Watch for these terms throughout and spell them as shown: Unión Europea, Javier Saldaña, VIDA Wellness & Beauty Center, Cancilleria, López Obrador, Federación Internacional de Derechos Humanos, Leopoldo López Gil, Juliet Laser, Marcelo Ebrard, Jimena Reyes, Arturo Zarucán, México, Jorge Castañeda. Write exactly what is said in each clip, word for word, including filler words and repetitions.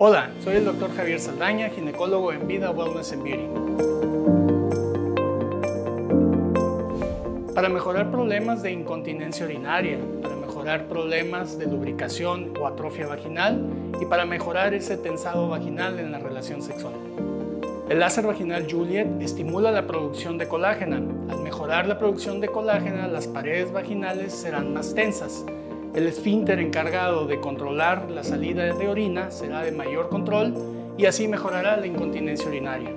Hola, soy el doctor Javier Saldaña, ginecólogo en VIDA Wellness and Beauty. Para mejorar problemas de incontinencia urinaria, para mejorar problemas de lubricación o atrofia vaginal y para mejorar ese tensado vaginal en la relación sexual. El láser vaginal Juliet estimula la producción de colágena. Al mejorar la producción de colágena, las paredes vaginales serán más tensas. El esfínter encargado de controlar la salida de orina será de mayor control y así mejorará la incontinencia urinaria.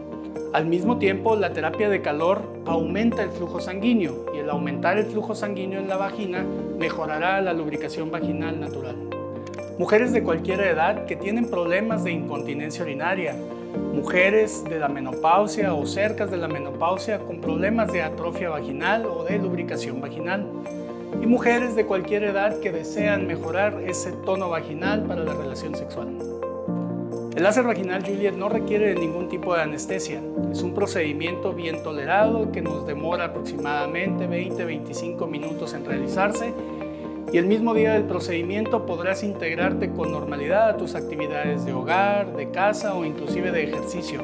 Al mismo tiempo, la terapia de calor aumenta el flujo sanguíneo y el aumentar el flujo sanguíneo en la vagina mejorará la lubricación vaginal natural. Mujeres de cualquier edad que tienen problemas de incontinencia urinaria, mujeres de la menopausia o cerca de la menopausia con problemas de atrofia vaginal o de lubricación vaginal, y mujeres de cualquier edad que desean mejorar ese tono vaginal para la relación sexual. El láser vaginal Juliet no requiere de ningún tipo de anestesia. Es un procedimiento bien tolerado que nos demora aproximadamente veinte a veinticinco minutos en realizarse y el mismo día del procedimiento podrás integrarte con normalidad a tus actividades de hogar, de casa o inclusive de ejercicio.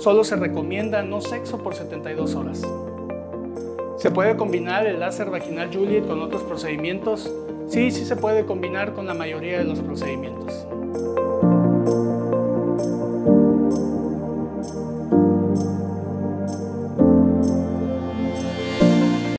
Solo se recomienda no sexo por setenta y dos horas. ¿Se puede combinar el láser vaginal Juliet con otros procedimientos? Sí, sí se puede combinar con la mayoría de los procedimientos.